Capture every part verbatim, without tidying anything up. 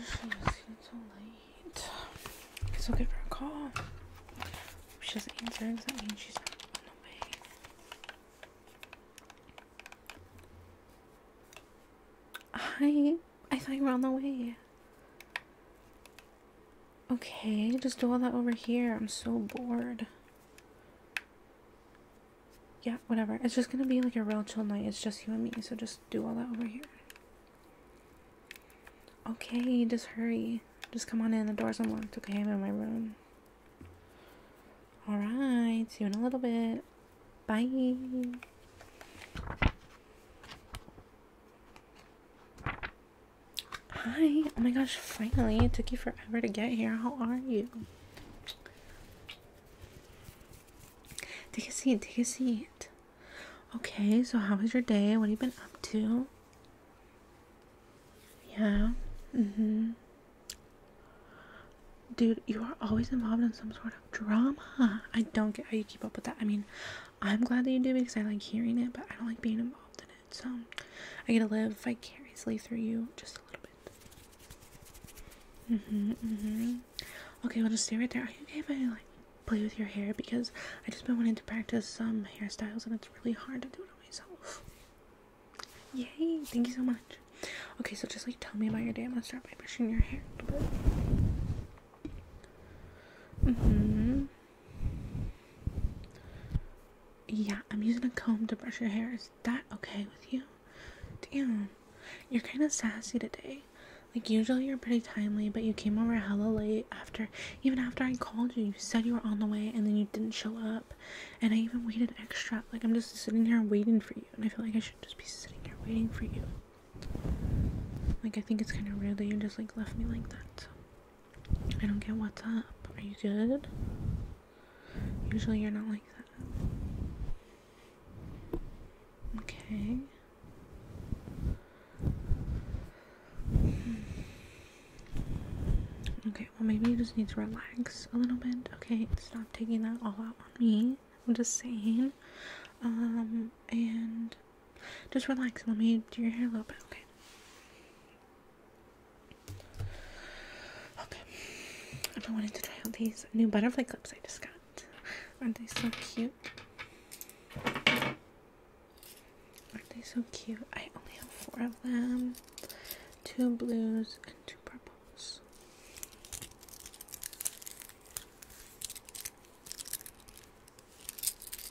so late. Let's go give her a call. If she doesn't answer, does that mean she's not going away? Hi. I thought you were on the way. Okay, just do all that over here. I'm so bored. Yeah, whatever. It's just gonna be like a real chill night. It's just you and me, so just do all that over here. Okay, just hurry. Just come on in. The door's unlocked. Okay, I'm in my room. Alright, see you in a little bit. Bye. Hi. Oh my gosh, finally. It took you forever to get here. How are you? Take a seat, take a seat. Okay, so how was your day? What have you been up to? Yeah. Mm-hmm. Dude, you are always involved in some sort of drama. I don't get how you keep up with that. I mean, I'm glad that you do because I like hearing it, but I don't like being involved in it. So I get to live vicariously through you just a little bit. Mm-hmm, mm-hmm. Okay, we'll just stay right there. Are you okay if I, like, play with your hair, because I just been wanting to practice some hairstyles and it's really hard to do it on myself. Yay, thank you so much. Okay, so just like tell me about your day. I'm gonna start by brushing your hair a little bit. Mm-hmm. Yeah, I'm using a comb to brush your hair. Is that okay with you? Damn, you're kind of sassy today. Like, usually you're pretty timely, but you came over hella late after, even after I called you, you said you were on the way, and then you didn't show up, and I even waited extra. Like, I'm just sitting here waiting for you, and I feel like I should just be sitting here waiting for you. Like, I think it's kind of weird that you just, like, left me like that, so I don't get what's up. Are you good? Usually you're not like that. Okay. Okay, well, maybe you just need to relax a little bit. Okay, stop taking that all out on me. I'm just saying. Um, and just relax. Let me do your hair a little bit, okay? Okay. I've been wanting to try out these new butterfly clips I just got. Aren't they so cute? Aren't they so cute? I only have four of them. Two blues and two purples.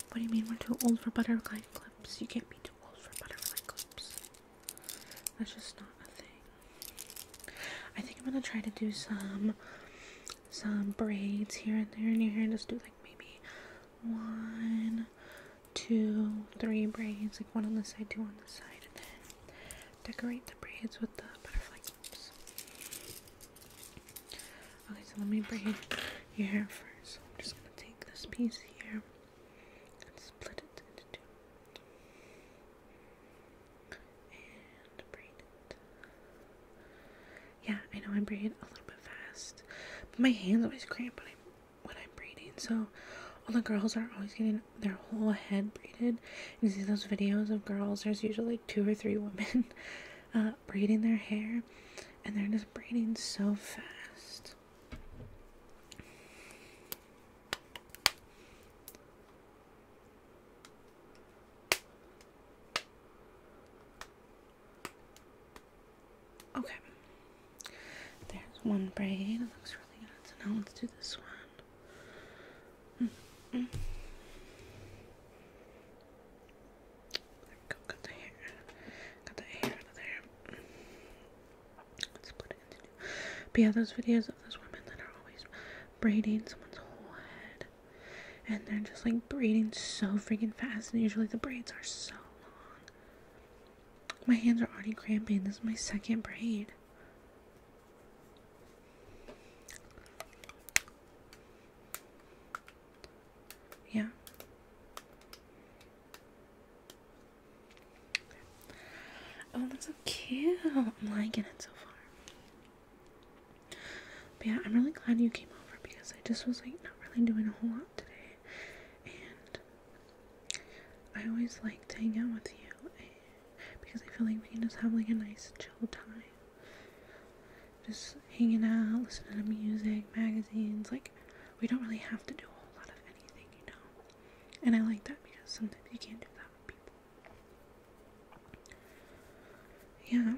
What do you mean we're too old for butterfly clips? You can't be too old for butterfly clips. That's just not a thing. I think I'm gonna try to do some some braids here and there in your hair. Just do like maybe one, two, three braids. Like one on this side, two on this side, and then decorate the braids with the butterfly clips. Okay, so let me braid your hair first. So I'm just gonna take this piece here. I braid a little bit fast, but my hands always cramp when I'm, when I'm braiding, so all the girls are always getting their whole head braided. You see those videos of girls, there's usually like two or three women uh, braiding their hair, and they're just braiding so fast. One braid, it looks really good. So now let's do this one. Mm-mm. There we go. Got the hair. Got the hair out of there. Let's split it into two. But yeah, those videos of those women that are always braiding someone's whole head, and they're just like braiding so freaking fast, and usually the braids are so long. My hands are already cramping. This is my second braid. Yeah. Oh, that's so cute. I'm liking it so far. But yeah, I'm really glad you came over because I just was like not really doing a whole lot today. And I always like to hang out with you because I feel like we can just have like a nice chill time. just hanging out, listening to music, magazines. Like, we don't really have to do a whole lot of anything, you know. And I like that because sometimes you can't do that with people. Yeah.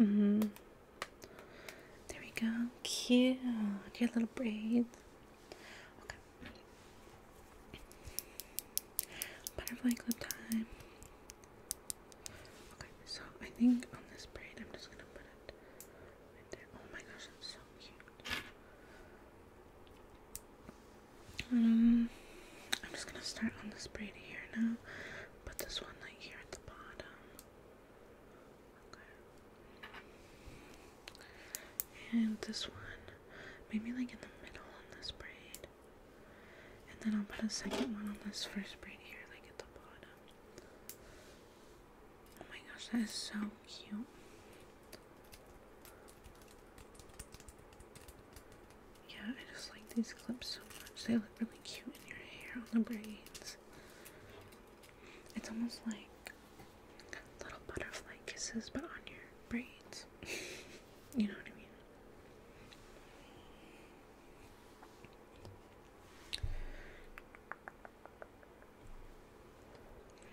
Mm-hmm. There we go. Cute. Your little braids. Butterfly clip time. Okay, so I think on this braid I'm just gonna put it right there. Oh my gosh, that's so cute. Um, I'm just gonna start on this braid here now. Put this one like here at the bottom. Okay. And this one, maybe like in the middle on this braid. And then I'll put a second one on this first braid here. That is so cute. Yeah, I just like these clips so much. They look really cute in your hair on the braids. It's almost like little butterfly kisses, but on your braids. You know what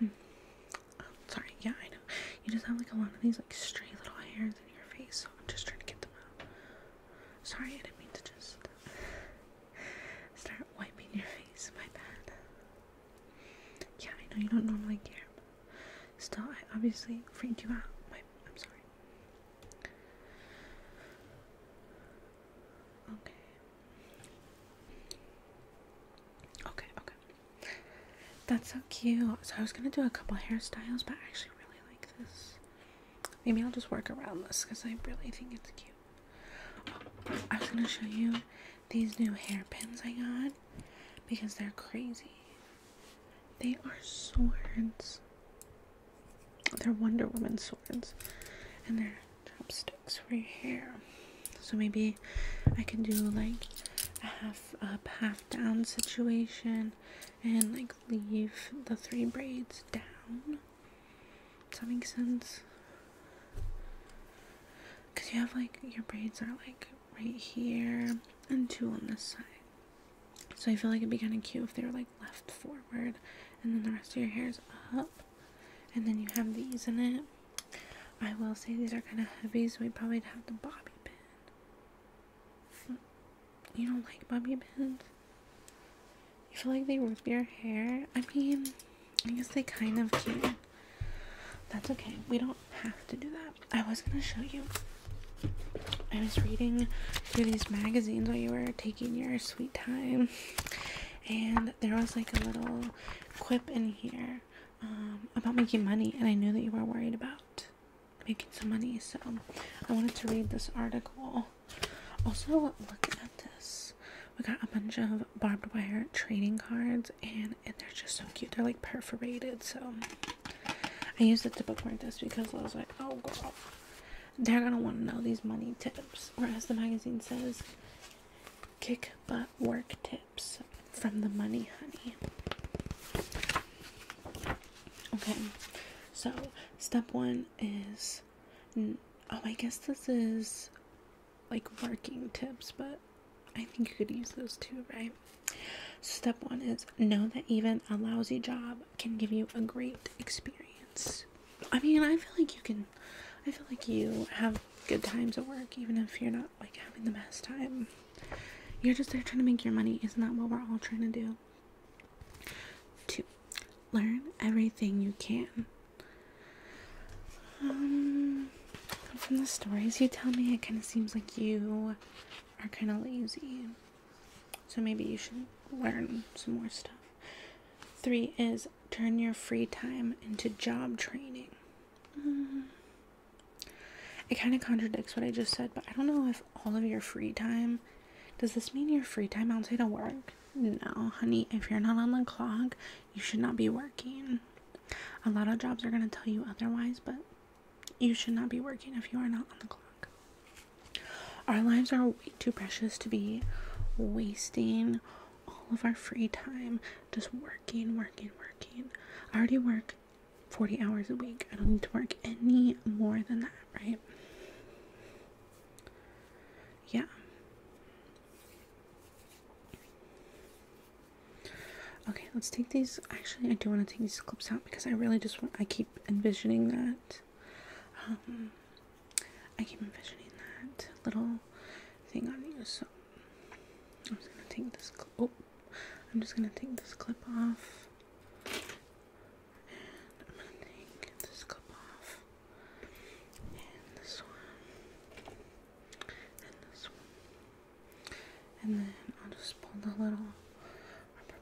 I mean? Hmm. Oh, sorry. Yeah, I know. You just have like a lot of these like stray little hairs in your face, so I'm just trying to get them out. Sorry, I didn't mean to just start wiping your face, my bad. Yeah, I know you don't normally care, but still, I obviously freaked you out. My, I'm sorry. Okay. Okay, okay. That's so cute. So I was gonna do a couple hairstyles, but I actually maybe I'll just work around this because I really think it's cute. Oh, I was going to show you these new hair pins I got because they're crazy. They are swords. They're Wonder Woman swords. And they're chopsticks for your hair. So maybe I can do like a half up, half down situation and like leave the three braids down. Does that make sense? Because you have like your braids are like right here and two on this side, so I feel like it'd be kind of cute if they were like left forward and then the rest of your hair is up and then you have these in it. I will say these are kind of heavy, so we probably have the bobby pin. You don't like bobby pins? You feel like they rip your hair? I mean, I guess they kind of can. That's okay. We don't have to do that. I was gonna show you. I was reading through these magazines while you were taking your sweet time, and there was like a little quip in here um, about making money, and I knew that you were worried about making some money, so I wanted to read this article. Also, look at this. We got a bunch of barbed wire trading cards, and, and they're just so cute. They're like perforated, so... I used it to bookmark this because I was like, oh girl, they're gonna want to know these money tips. Or as the magazine says, kick butt work tips from the money honey. Okay, so step one is, oh I guess this is like working tips, but I think you could use those too, right? Step one is know that even a lousy job can give you a great experience. I mean, I feel like you can, I feel like you have good times at work, even if you're not, like, having the best time. You're just there trying to make your money. Isn't that what we're all trying to do? Two, learn everything you can. Um, from the stories you tell me, it kind of seems like you are kind of lazy. So maybe you should learn some more stuff. Three is turn your free time into job training. Mm. It kind of contradicts what I just said, but I don't know if all of your free time... Does this mean your free time outside of work? No, honey. If you're not on the clock, you should not be working. A lot of jobs are going to tell you otherwise, but you should not be working if you are not on the clock. Our lives are way too precious to be wasting all of our free time just working, working, working. I already work forty hours a week. I don't need to work any more than that, right? Yeah. Okay, let's take these. Actually, I do want to take these clips out because I really just want, I keep envisioning that. Um, I keep envisioning that little thing on you, so I'm just going to take this clip. Oh, I'm just going to take this clip off. And then I'll just pull the little rubber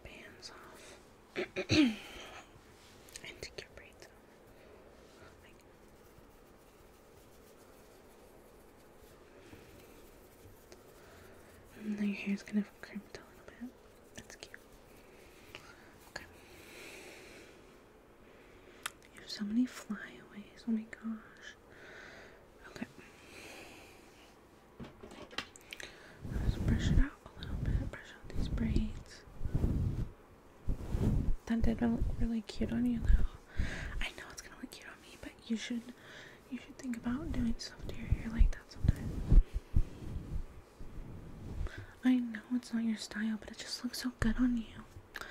bands off and take your braids off. Like. And then your hair's gonna crimped a little bit. That's cute. Okay. You have so many flyaways. Oh my gosh. That didn't look really cute on you though. I know it's gonna look cute on me, but you should you should think about doing stuff to your hair like that sometimes. I know it's not your style, but it just looks so good on you. I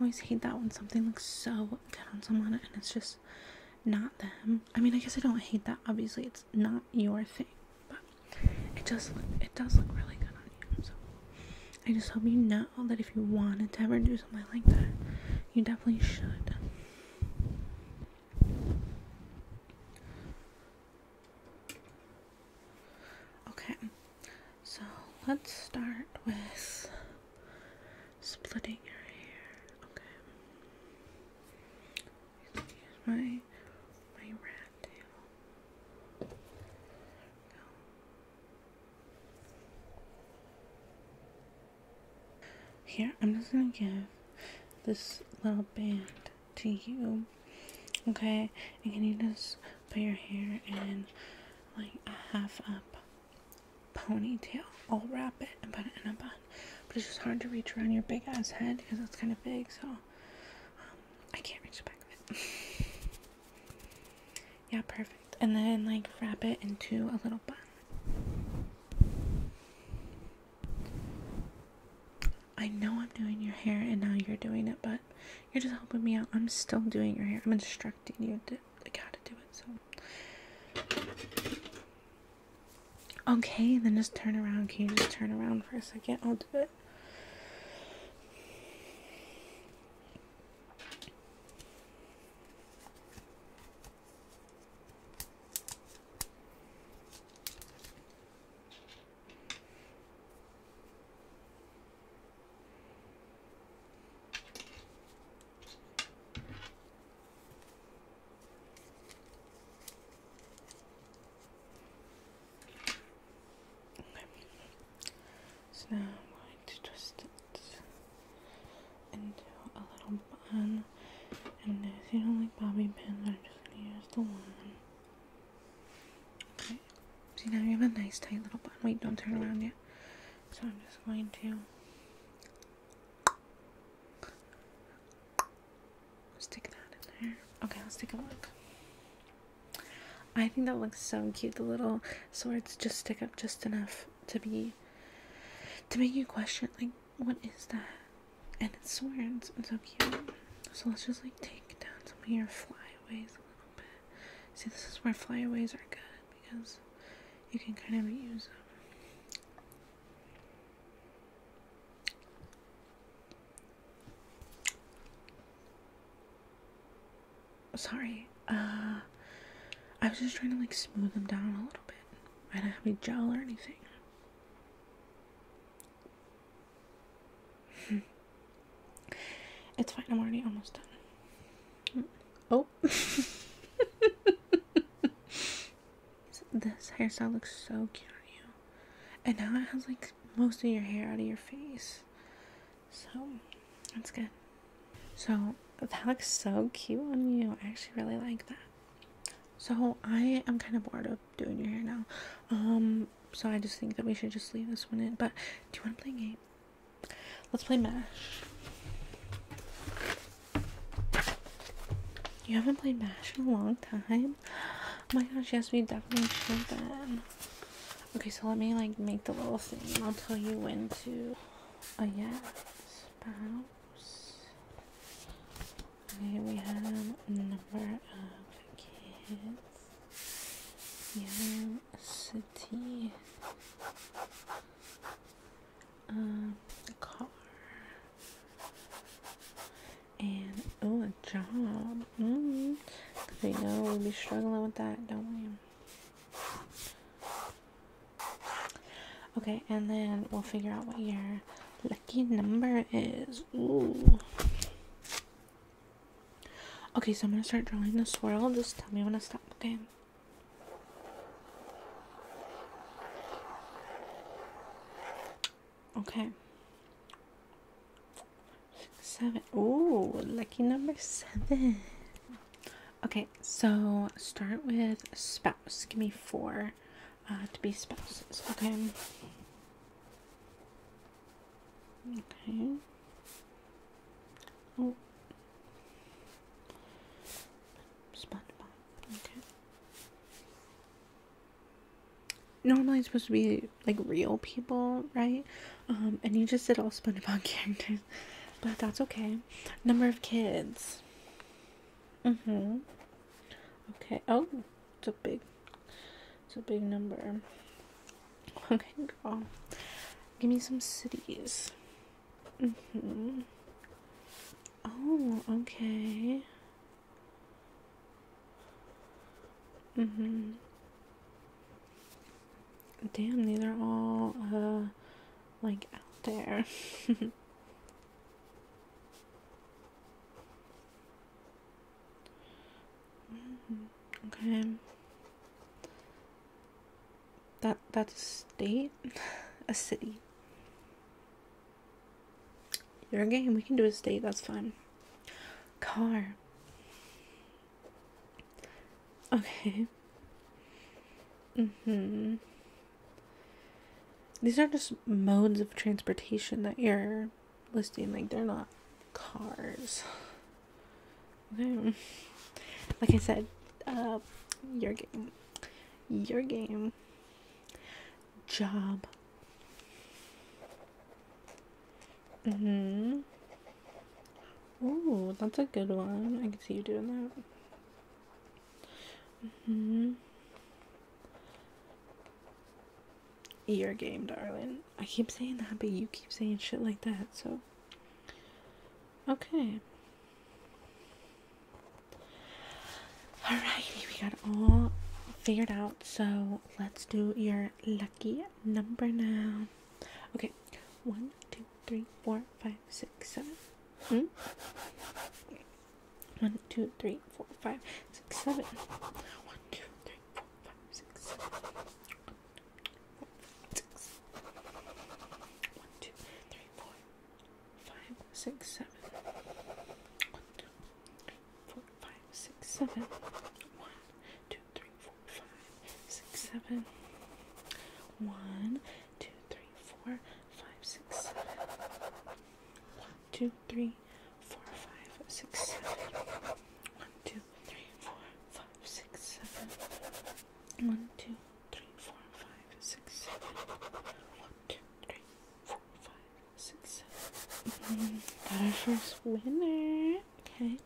always hate that when something looks so good on someone and it's just not them. I mean, I guess I don't hate that. Obviously, it's not your thing, but it just look, it does look really good on you. So I just hope you know that if you wanted to ever do something like that, you definitely should. Okay, so let's start with splitting your hair. Okay, use my my rat tail. Go. Here, I'm just gonna give this little band to you, okay? And can you just put your hair in like a half up ponytail? I'll wrap it and put it in a bun, but it's just hard to reach around your big ass head because it's kind of big, so um, I can't reach the back of it. Yeah, perfect. And then like wrap it into a little bun. I know I'm doing your hair and now you're doing it, but you're just helping me out. I'm still doing your hair. I'm instructing you to, like, how to do it, so. Okay, then just turn around. Can you just turn around for a second? I'll do it. Now I'm going to twist it into a little bun, and if you don't like bobby pins, I'm just going to use the one. Okay, see, now you have a nice tight little bun. Wait, don't turn around yet. So I'm just going to stick that in there. Okay, let's take a look. I think that looks so cute. The little swords just stick up just enough to be to make you question, like, what is that? And it's swords. It's so cute. So let's just, like, take down some of your flyaways a little bit. See, this is where flyaways are good, because you can kind of use them. Sorry. Uh, I was just trying to, like, smooth them down a little bit. I don't have any gel or anything. It's fine, I'm already almost done. Oh. This hairstyle looks so cute on you. And now it has like most of your hair out of your face. So, that's good. So, that looks so cute on you. I actually really like that. So, I am kind of bored of doing your hair now. Um, so I just think that we should just leave this one in. But, do you want to play a game? Let's play M A S H. You haven't played M A S H in a long time? Oh my gosh, yes, we definitely should then. Okay, so let me like make the little thing and I'll tell you when to. Oh yeah, spouse. Okay, we have a number of kids. Young city. Um, car. And, oh, a job. Mm-hmm. We know we'll be struggling with that, don't we? Okay, and then we'll figure out what your lucky number is. Ooh. Okay, so I'm gonna start drawing the swirl. Just tell me when to stop, okay? Okay. Seven. Ooh, lucky number seven. Okay, so start with spouse. Give me four uh, to be spouses. Okay. Okay. Oh. SpongeBob. Okay. Normally it's supposed to be like real people, right? Um, and you just did all SpongeBob characters. But that's okay. Number of kids. Mm-hmm. Okay. Oh, it's a big, it's a big number. Okay, girl. Give me some cities. Mm-hmm. Oh, okay. Mm-hmm. Damn, these are all, uh, like, out there. Okay. That that's a state, a city. You're a game. We can do a state. That's fine. Car. Okay. Mhm. These are just modes of transportation that you're listing. Like they're not cars. Okay. Like I said. Uh, your game, your game, job, mm-hmm, ooh, that's a good one, I can see you doing that, mm-hmm, your game, darling, I keep saying that, but you keep saying shit like that, so, okay. Alrighty, we got it all figured out, so let's do your lucky number now. Okay, one, two, three, four, five, six, seven. Hmm? One, two, three, four, five, six, seven. One, two, three, four, five, six, seven. One, two, three, four, five, six. One, two, three, four, five, six, seven. Seven. One, two, three, four, five, six, seven. One, two, three, four, five, six, seven. One, two, three, four, five, six, seven. One, two, three, four, five, six, seven. One, two, three, four, five, six, seven. One, two, three, four, five, six, seven. Got our first winner. Okay.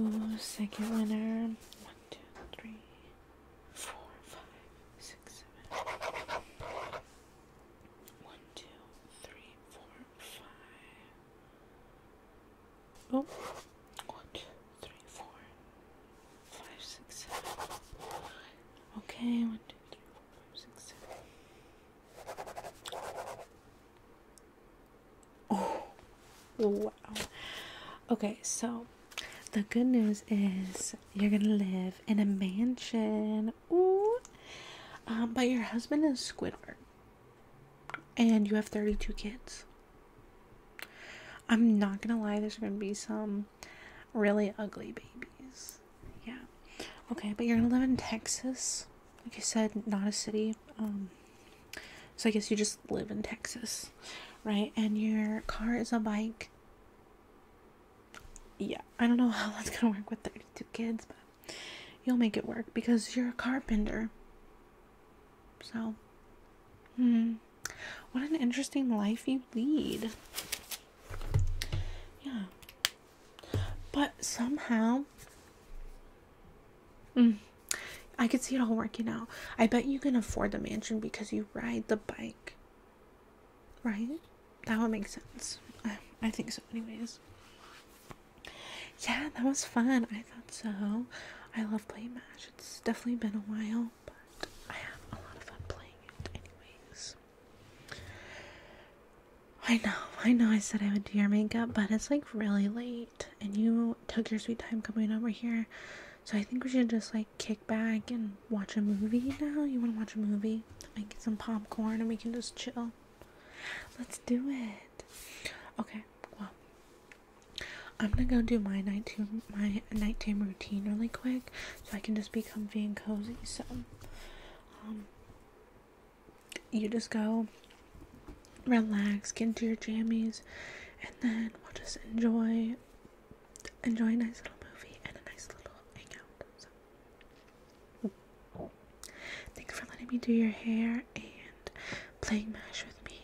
Ooh, second winner. One, two, three, four, five, six, seven. One, two, three, four, five. Oh. One, two, three, four, five, six, seven. Okay, one, two, three, four, five, six, seven. Oh. Wow. Okay, so. The good news is you're going to live in a mansion. Ooh. Um, but your husband is Squidward. And you have thirty-two kids. I'm not going to lie. There's going to be some really ugly babies. Yeah. Okay. But you're going to live in Texas. Like I said, not a city. Um, So I guess you just live in Texas, right? And your car is a bike. Yeah, I don't know how that's gonna work with thirty-two kids, but you'll make it work because you're a carpenter. So, hmm, what an interesting life you lead. Yeah. But somehow, mm, I could see it all working out. I bet you can afford the mansion because you ride the bike, right? That would make sense. I, I think so anyways. Yeah, that was fun. I thought so. I love playing M A S H. It's definitely been a while, but I have a lot of fun playing it anyways. I know. I know I said I would do your makeup, but it's like really late and you took your sweet time coming over here. So I think we should just like kick back and watch a movie now. You want to watch a movie? I can get some popcorn and we can just chill. Let's do it. Okay. I'm gonna go do my nighttime my nighttime routine really quick, so I can just be comfy and cozy. So, um, you just go relax, get into your jammies, and then we'll just enjoy enjoy a nice little movie and a nice little hangout. So, thanks for letting me do your hair and playing M A S H with me.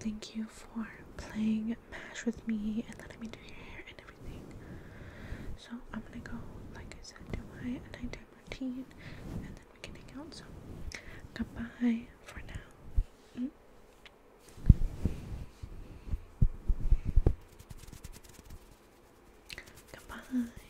Thank you for playing M A S H with me and letting me do your hair and everything. So I'm gonna go, like I said, do my nighttime routine and then we can hang out. So goodbye for now. Mm-hmm. Goodbye.